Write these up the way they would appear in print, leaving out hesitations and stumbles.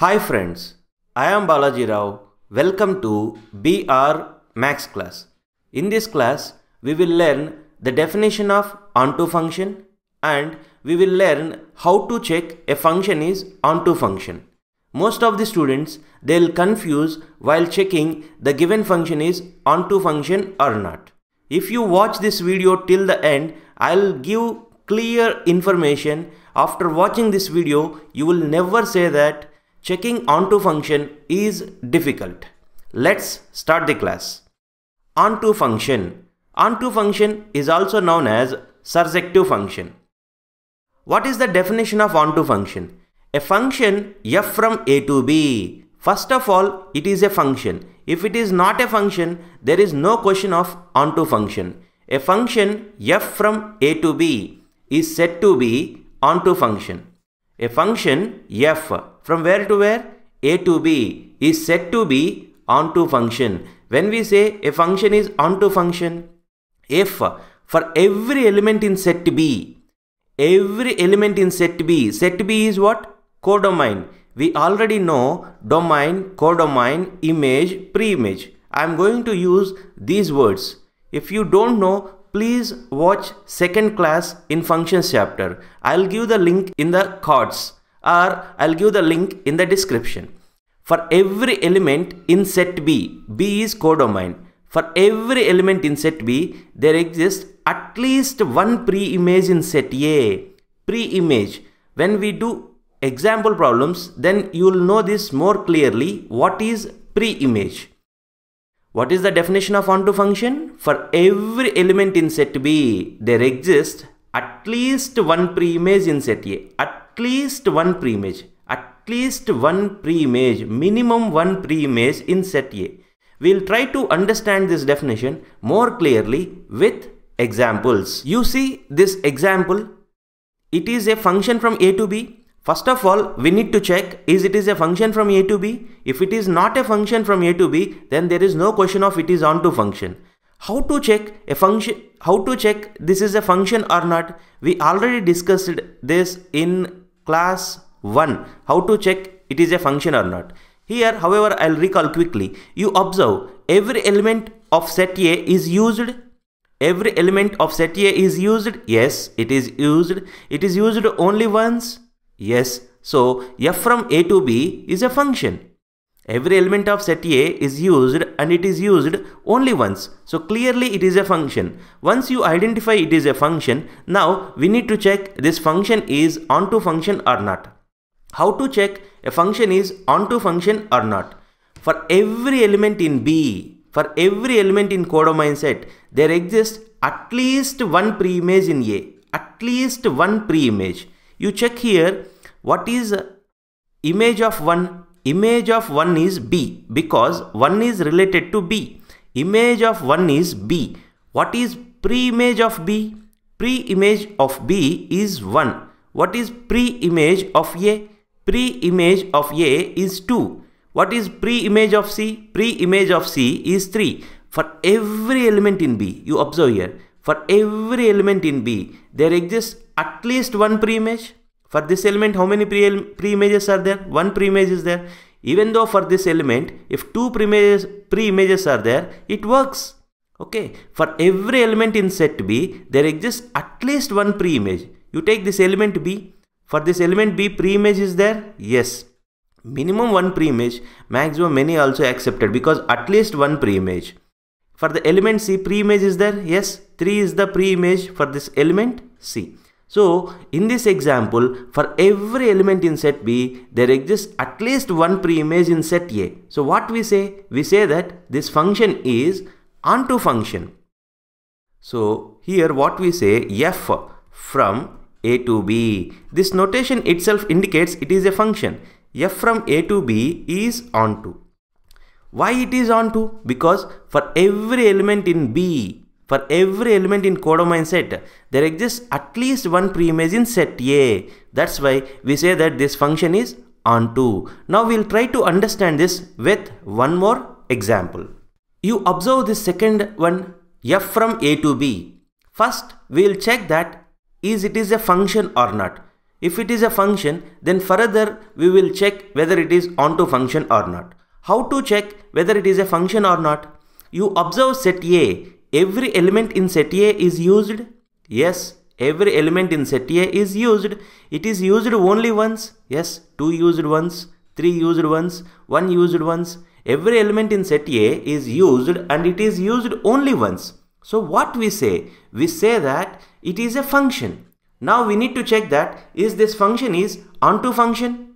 Hi friends, I am Balaji Rao. Welcome to BR Max class. In this class, we will learn the definition of onto function and we will learn how to check a function is onto function. Most of the students, they'll confuse while checking the given function is onto function or not. If you watch this video till the end, I'll give clear information. After watching this video, you will never say that checking onto function is difficult. Let's start the class. Onto function. Onto function is also known as surjective function. What is the definition of onto function? A function f from a to b. First of all, it is a function. If it is not a function, there is no question of onto function. A function f from a to b is said to be onto function. A function f from where to where? A to b is said to be onto function. When we say a function is onto function, if for every element in set b, every element in set b is what? Codomain. We already know domain, codomain, image, preimage. I am going to use these words. If you don't know, please watch second class in functions chapter. I'll give the link in the cards or I'll give the link in the description. For every element in set B, B is codomain. For every element in set B, there exists at least one pre-image in set A. Pre-image. When we do example problems, then you'll know this more clearly. What is pre-image? What is the definition of onto function? For every element in set B, there exists at least one preimage in set A. At least one preimage. At least one preimage. Minimum one preimage in set A. We'll try to understand this definition more clearly with examples. You see this example. It is a function from A to B. First of all, we need to check is it is a function from A to B. If it is not a function from A to B, then there is no question of it is onto function. How to check a function? How to check this is a function or not? We already discussed this in class 1. How to check it is a function or not? Here, however, I'll recall quickly. You observe every element of set A is used. Every element of set A is used. Yes, it is used. It is used only once. Yes, so f from a to b is a function. Every element of set A is used and it is used only once. So clearly it is a function. Once you identify it is a function, now we need to check this function is onto function or not. How to check a function is onto function or not? For every element in B, for every element in codomain set, there exists at least one preimage in A. At least one preimage. You check here, what is image of 1? Image of 1 is B because 1 is related to B. Image of 1 is B. What is pre-image of B? Pre-image of B is 1. What is pre-image of A? Pre-image of A is 2. What is pre-image of C? Pre-image of C is 3. For every element in B, you observe here. For every element in B, there exists at least one preimage. For this element, how many preimages are there? One preimage is there. Even though for this element, if two preimages are there, it works. Okay. For every element in set B, there exists at least one preimage. You take this element B. For this element B, preimage is there. Yes. Minimum one preimage. Maximum many also accepted because at least one preimage. For the element C, preimage is there. Yes, 3 is the preimage for this element C. So, in this example, for every element in set B, there exists at least one preimage in set A. So, what we say? We say that this function is onto function. So, here what we say, f from a to b. This notation itself indicates it is a function. F from a to b is onto. Why it is onto? Because for every element in B, for every element in codomain set, there exists at least one preimage in set A. That's why we say that this function is onto. Now we'll try to understand this with one more example. You observe this second one, f from a to b. First, we'll check that is it is a function or not. If it is a function, then further we will check whether it is onto function or not. How to check whether it is a function or not? You observe set A. Every element in set A is used. Yes, every element in set A is used. It is used only once. Yes, 2 used once, 3 used once, 1 used once. Every element in set A is used and it is used only once. So what we say? We say that it is a function. Now we need to check that is this function is onto function.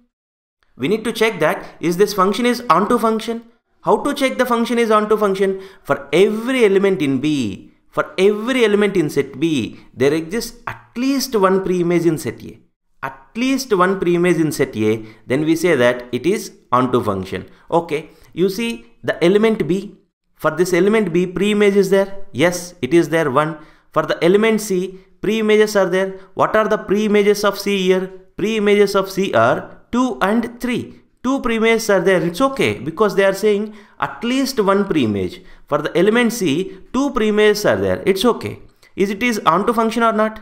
We need to check that is this function is onto function. How to check the function is onto function? For every element in B, for every element in set B, there exists at least one pre-image in set A. At least one pre-image in set A, then we say that it is onto function. Okay, you see the element B. For this element B, pre-image is there. Yes, it is there, one. For the element C, pre-images are there. What are the pre-images of C here? Pre-images of C are 2 and 3. Two pre-images are there. It's okay because they are saying at least one pre-image. For the element C, two pre-images are there. It's okay. Is it is onto function or not?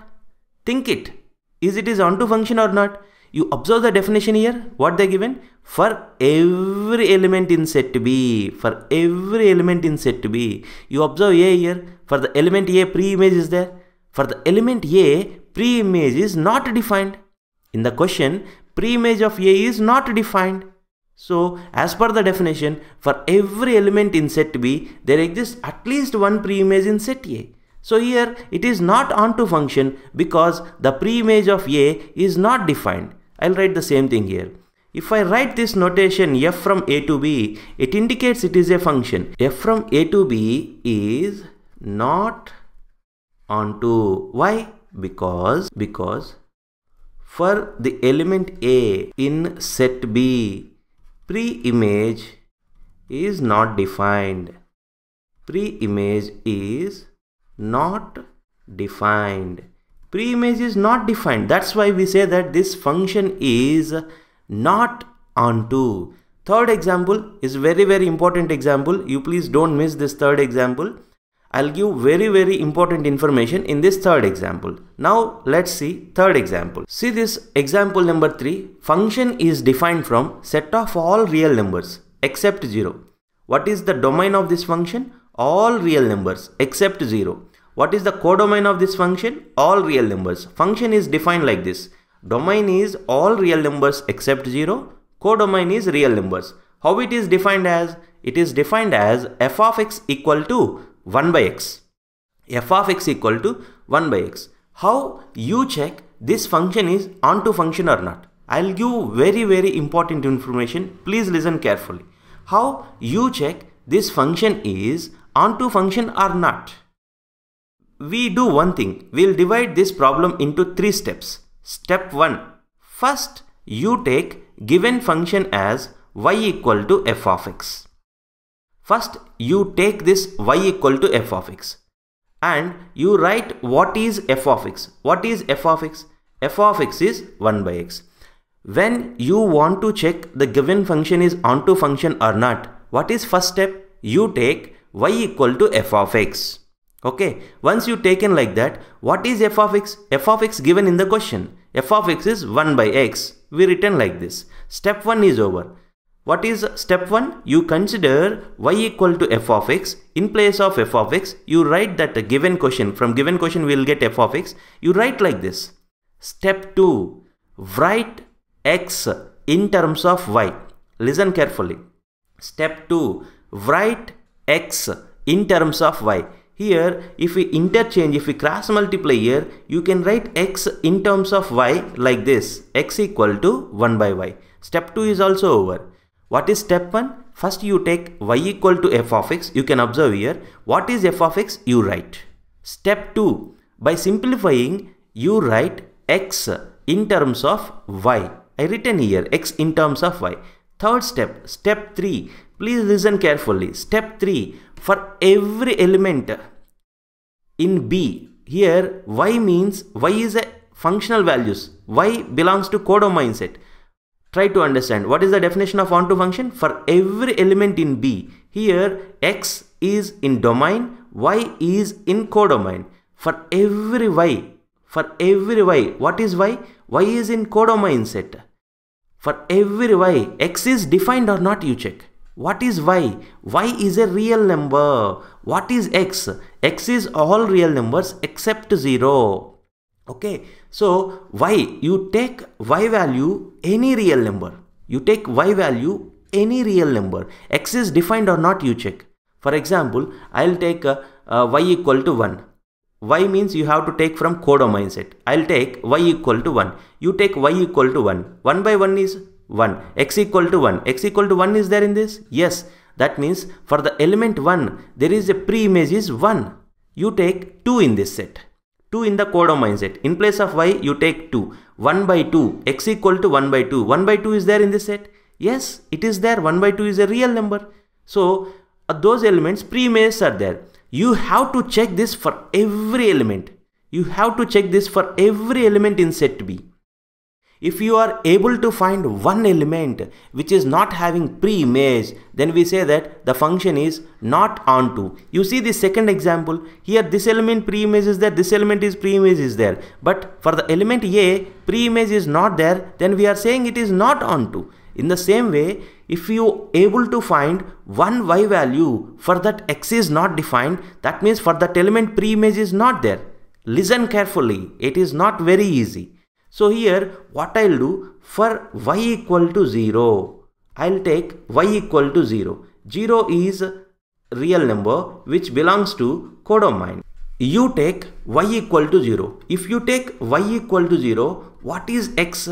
Think it. Is it is onto function or not? You observe the definition here. What they given? For every element in set B. For every element in set B. You observe A here. For the element A, pre-image is there. For the element A, pre-image is not defined. In the question, pre-image of A is not defined. So, as per the definition, for every element in set B, there exists at least one pre-image in set A. So here, it is not onto function because the pre-image of A is not defined. I'll write the same thing here. If I write this notation f from a to b, it indicates it is a function. F from a to b is not onto. Why? Because for the element A in set B, pre-image is not defined. Pre-image is not defined. Pre-image is not defined. That's why we say that this function is not onto. Third example is very important example. You please don't miss this third example. I'll give very important information in this third example. Now let's see third example. See this example number 3. Function is defined from set of all real numbers except 0. What is the domain of this function? All real numbers except 0. What is the codomain of this function? All real numbers. Function is defined like this. Domain is all real numbers except 0. Codomain is real numbers. How it is defined as? It is defined as f of x equal to 1 by x. F of x equal to 1 by x. How you check this function is onto function or not? I'll give very important information. Please listen carefully. How you check this function is onto function or not? We do one thing. We'll divide this problem into 3 steps. Step 1. First, you take given function as y equal to f of x. First, you take this y equal to f of x and you write what is f of x. What is f of x? F of x is 1 by x. When you want to check the given function is onto function or not, what is first step? You take y equal to f of x. Okay. Once you taken like that, what is f of x? F of x given in the question. F of x is 1 by x. We written like this. Step 1 is over. What is step 1? You consider y equal to f of x. In place of f of x, you write that the given question. From given question, we will get f of x. You write like this. Step 2. Write x in terms of y. Listen carefully. Step 2. Write x in terms of y. Here, if we interchange, if we cross multiply here, you can write x in terms of y like this. X equal to 1 by y. Step 2 is also over. What is step 1? First you take y equal to f of x. You can observe here. What is f of x? You write. Step 2. By simplifying, you write x in terms of y. I written here x in terms of y. Third step. Step 3. Please listen carefully. Step 3. For every element in B. Here y means y is a functional values. Y belongs to codomain set. Try to understand what is the definition of onto function. For every element in B, here x is in domain, y is in codomain. For every y, for every y. What is y? Y is in codomain set. For every y, x is defined or not, you check. What is y? Y is a real number. What is x? X is all real numbers except 0. Okay, so y, you take y value any real number. You take y value any real number. X is defined or not, you check. For example, I'll take y equal to 1. Y means you have to take from codomain set. I'll take y equal to 1. You take y equal to 1. 1 by 1 is 1. X equal to 1. X equal to 1 is there in this? Yes. That means for the element 1, there is a pre-image is 1. You take 2 in this set. 2 in the codomain set. In place of y, you take 2. 1 by 2. X equal to 1 by 2. 1 by 2 is there in this set? Yes, it is there. 1 by 2 is a real number. So, those elements pre-images are there. You have to check this for every element. You have to check this for every element in set B. If you are able to find one element which is not having pre-image, then we say that the function is not onto. You see the second example. Here this element pre-image is there, this element is pre-image is there. But for the element A, pre-image is not there, then we are saying it is not onto. In the same way, if you are able to find one y value for that x is not defined, that means for that element pre-image is not there. Listen carefully, it is not very easy. So here what I will do, for y equal to 0, I will take y equal to 0. 0 is real number which belongs to codomain. You take y equal to 0. If you take y equal to 0, what is x?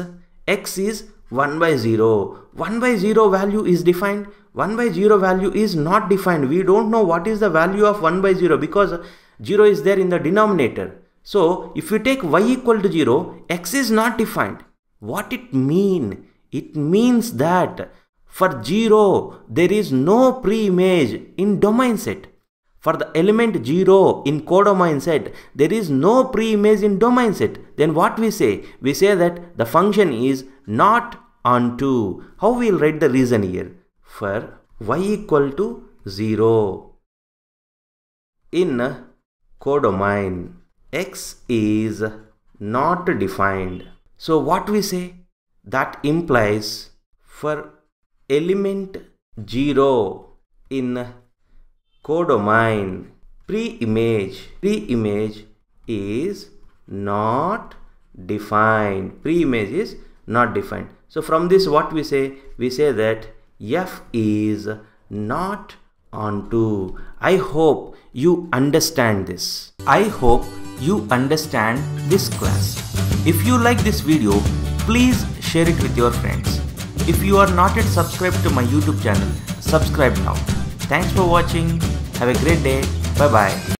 X is 1 by 0. 1 by 0 value is defined. 1 by 0 value is not defined. We don't know what is the value of 1 by 0 because 0 is there in the denominator. So if you take y equal to 0, x is not defined. What it mean? It means that for 0, there is no pre-image in domain set. For the element 0 in codomain set, there is no pre-image in domain set. Then what we say? We say that the function is not onto. How we will write the reason here? For y equal to 0 in codomain, x is not defined. So what we say? That implies for element 0 in codomain, pre-image is not defined. Pre-image is not defined. So from this what we say? We say that f is not onto. I hope you understand this. I hope you understand this class. If you like this video, please share it with your friends. If you are not yet subscribed to my YouTube channel, subscribe now. Thanks for watching. Have a great day. Bye bye.